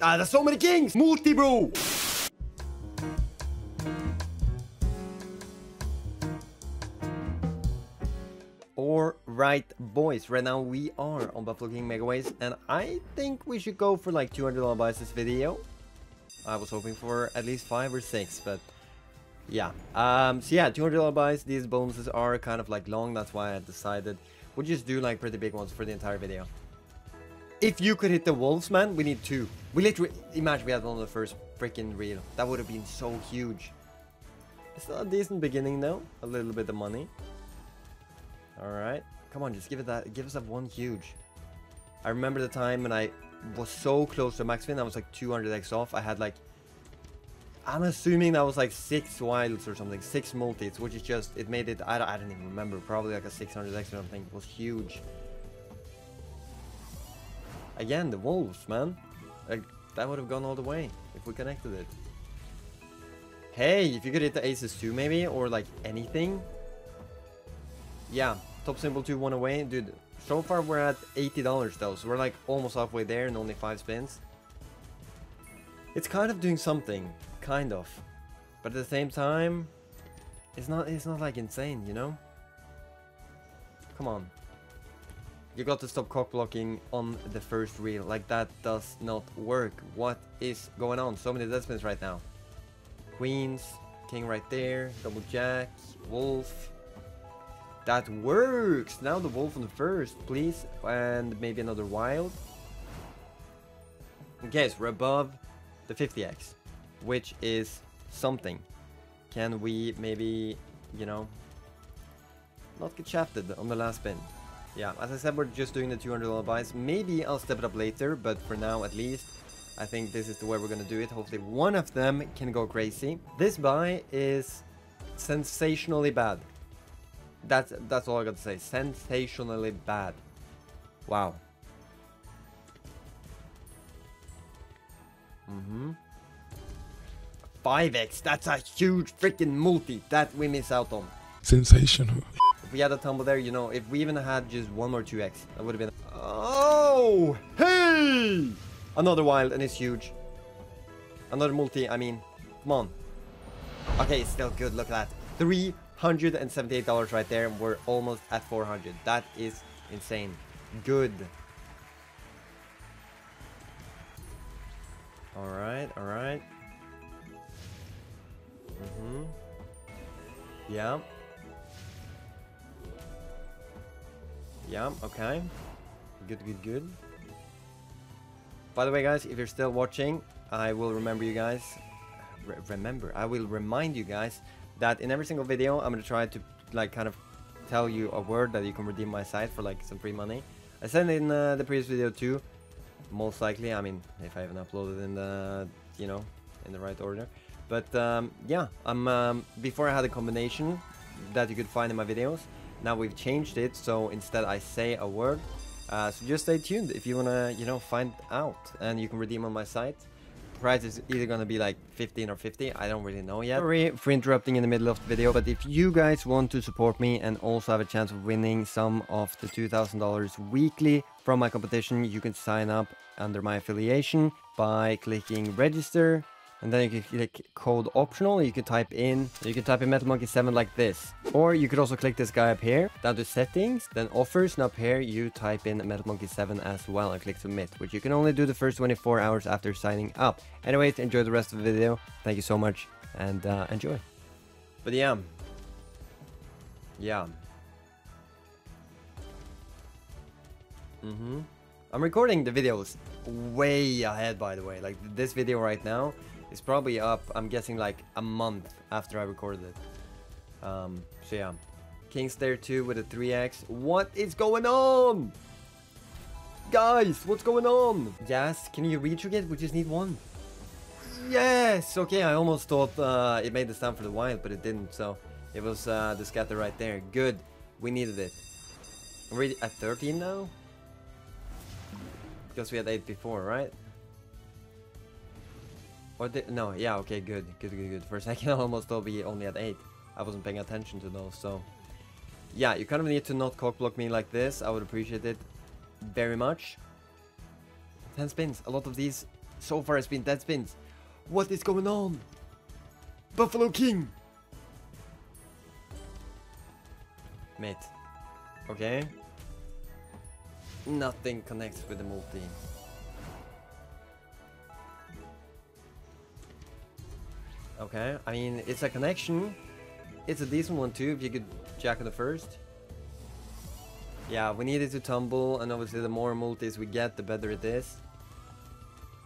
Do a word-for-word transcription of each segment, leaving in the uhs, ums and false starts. Ah, there's so many kings! Multi, bro! Alright, boys, right now we are on Buffalo King Megaways, and I think we should go for like two hundred dollar buys this video. I was hoping for at least five or six, but yeah. Um, so yeah, two hundred dollar buys, these bonuses are kind of like long, that's why I decided we'll just do like pretty big ones for the entire video. If you could hit the wolves, man, we need two. We literally, imagine we had one on the first freaking reel. That would have been so huge. It's not a decent beginning though, a little bit of money. Alright, come on, just give it that, give us that one huge. I remember the time when I was so close to max win, I was like two hundred X off. I had like, I'm assuming that was like six wilds or something, six multis, which is just, it made it, I don't, I don't even remember, probably like a six hundred X or something. It was huge. Again, the wolves, man. Like, that would have gone all the way if we connected it. Hey, if you could hit the aces too, maybe, or like anything. Yeah, top symbol two, one away. Dude, so far we're at eighty dollars though, so we're like almost halfway there and only five spins. It's kind of doing something, kind of. But at the same time, it's not, it's not like insane, you know? Come on. You got to stop cock blocking on the first reel. Like, that does not work. What is going on? So many dead spins right now. Queens, king right there, double jack, wolf. That works. Now the wolf on the first, please, and maybe another wild. Okay, so we're above the fifty X, which is something. Can we maybe, you know, not get shafted on the last spin? Yeah, as I said, we're just doing the two hundred dollar buys. Maybe I'll step it up later, but for now at least, I think this is the way we're gonna do it. Hopefully one of them can go crazy. This buy is sensationally bad. That's, that's all I gotta say. Sensationally bad. Wow. Mm-hmm. five X, that's a huge freaking multi that we miss out on. Sensational. If we had a tumble there, you know, if we even had just one or two X, that would have been... Oh! Hey! Another wild, and it's huge. Another multi, I mean, come on. Okay, it's still good, look at that. three hundred seventy-eight dollars right there, and we're almost at four hundred. That is insane. Good. Alright, alright. Mm-hmm. Yeah. Yeah, okay. Good, good, good. By the way, guys, if you're still watching, I will remember you guys. Re remember, I will remind you guys that in every single video, I'm going to try to, like, kind of tell you a word that you can redeem my site for, like, some free money. I said in uh, the previous video, too. Most likely, I mean, if I haven't uploaded in the, you know, in the right order. But, um, yeah, I'm, um, before I had a combination that you could find in my videos. Now we've changed it, so instead I say a word. Uh, so just stay tuned if you wanna, you know, find out, and you can redeem on my site. Price is either gonna be like fifteen or fifty. I don't really know yet. Sorry for interrupting in the middle of the video, but if you guys want to support me and also have a chance of winning some of the two thousand dollars weekly from my competition, you can sign up under my affiliation by clicking register, and then you can click code optional. You can type in, you can type in Metal Monkey seven like this, or you could also click this guy up here, down to settings, then offers, and up here you type in Metal Monkey seven as well and click submit, which you can only do the first twenty-four hours after signing up. Anyways, enjoy the rest of the video. Thank you so much, and uh, enjoy. But yeah, yeah. Mm-hmm. I'm recording the videos way ahead, by the way. Like, this video right now, it's probably up, I'm guessing, like a month after I recorded it. Um, so yeah. King's there too with a three X. What is going on? Guys, what's going on? Yes, can you reach again? We just need one. Yes! Okay, I almost thought uh, it made the stand for the wild, but it didn't. So it was uh, the scatter right there. Good. We needed it. We're at thirteen now? Because we had eight before, right? Or did, no, yeah, okay, good, good, good, good. For a second, I almost thought we only had eight. I wasn't paying attention to those, so... Yeah, you kind of need to not cockblock me like this. I would appreciate it very much. ten spins. A lot of these so far has been dead spins. What is going on? Buffalo King! Mate. Okay. Nothing connects with the multi. Okay, I mean, it's a connection. It's a decent one too, if you could jack on the first. Yeah, we needed to tumble, and obviously the more multis we get, the better it is.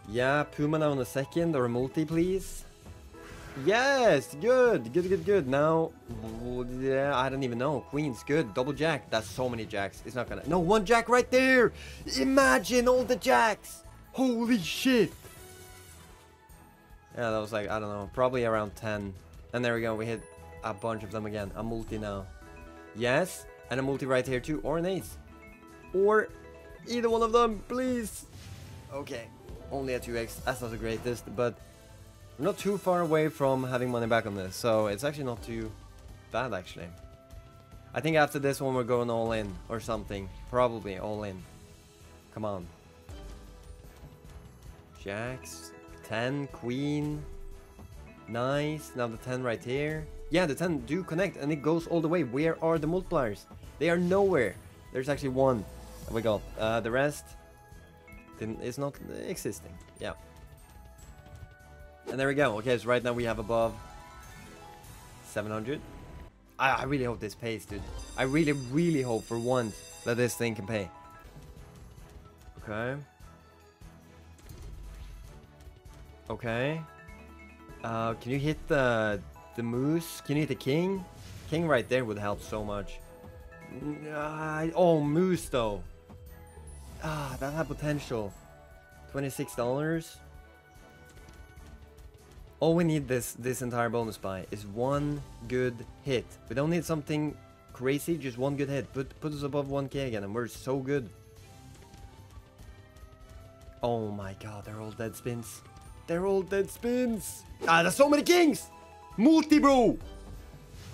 Yeah, Puma now on the second, or a multi, please. Yes, good, good, good, good. Now, yeah, I don't even know. Queens, good. Double jack. That's so many jacks. It's not gonna... No, one jack right there. Imagine all the jacks. Holy shit. Yeah, that was like, I don't know, probably around ten. And there we go. We hit a bunch of them again. A multi now. Yes. And a multi right here too. Or an ace. Or either one of them, please. Okay. Only a two X. That's not the greatest, but... I'm not too far away from having money back on this, so it's actually not too bad, actually. I think after this one we're going all in, or something. Probably all in. Come on. Jacks. ten, queen. Nice. Now the ten right here. Yeah, the ten do connect, and it goes all the way. Where are the multipliers? They are nowhere. There's actually one. And we got uh, the rest. Didn't, it's not existing. Yeah. And there we go. Okay, so right now we have above seven hundred. I, I really hope this pays, dude. I really, really hope for once that this thing can pay. Okay. Okay. Uh, can you hit the the moose? Can you hit the king? King right there would help so much. Uh, oh, moose though. Ah, that had potential. twenty-six dollars. All we need this this entire bonus buy is one good hit. We don't need something crazy, just one good hit. Put put us above one K again, and we're so good. Oh my god, they're all dead spins. They're all dead spins. Ah, there's so many kings. Multi, bro.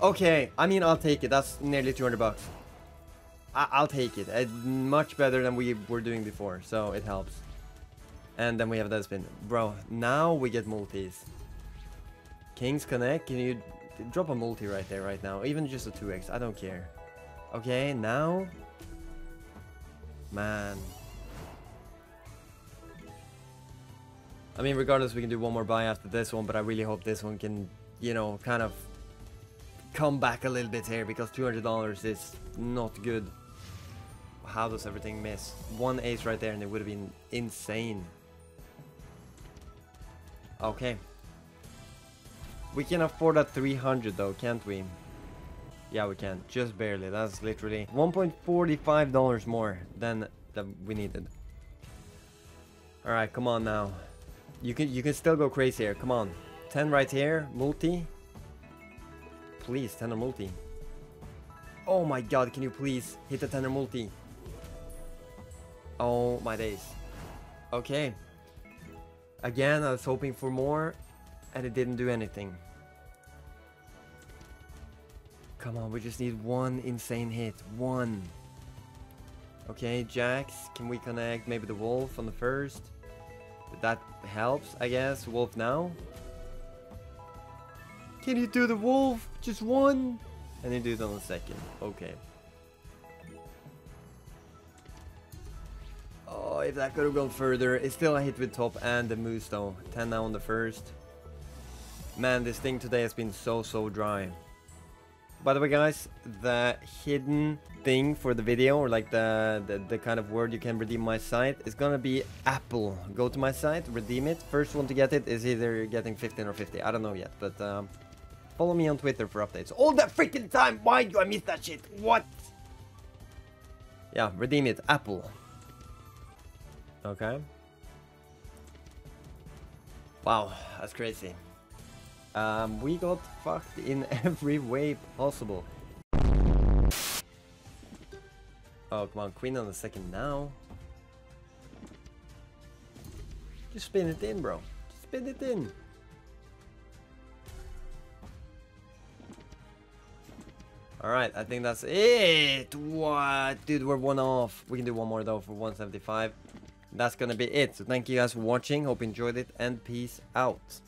Okay, I mean, I'll take it. That's nearly two hundred bucks. I I'll take it. It's much better than we were doing before, so it helps. And then we have dead spin, bro. Now we get multis. Kings connect. Can you drop a multi right there right now? Even just a two X. I don't care. Okay, now. Man. I mean, regardless, we can do one more buy after this one, but I really hope this one can, you know, kind of come back a little bit here, because two hundred dollars is not good. How does everything miss? One ace right there, and it would have been insane. Okay. We can afford a three hundred though, can't we? Yeah, we can. Just barely. That's literally one point four five dollars more than that we needed. All right, come on now. You can you can still go crazy here. Come on. ten right here, multi. Please, ten or multi. Oh my god, can you please hit the ten or multi? Oh my days. Okay. Again, I was hoping for more, and it didn't do anything. Come on, we just need one insane hit. One. Okay, jacks. Can we connect maybe the wolf on the first? That helps, I guess. Wolf now. Can you do the wolf? Just one. And you do it on the second. Okay. Oh, if that could have gone further. It's still a hit with top and the moose though. ten now on the first. Man, this thing today has been so, so dry. By the way, guys, the hidden thing for the video, or like the, the, the kind of word you can redeem my site, is gonna be Apple. Go to my site, redeem it. First one to get it is either getting fifteen or fifty. I don't know yet, but um, follow me on Twitter for updates. All that freaking time! Why do I miss that shit? What? Yeah, redeem it. Apple. Okay. Wow, that's crazy. Um, we got fucked in every way possible. Oh, come on. Queen on the second now. Just spin it in, bro. Just spin it in. Alright, I think that's it. What? Dude, we're one off. We can do one more, though, for one seventy-five. that's gonna be it. So thank you guys for watching, hope you enjoyed it, and peace out.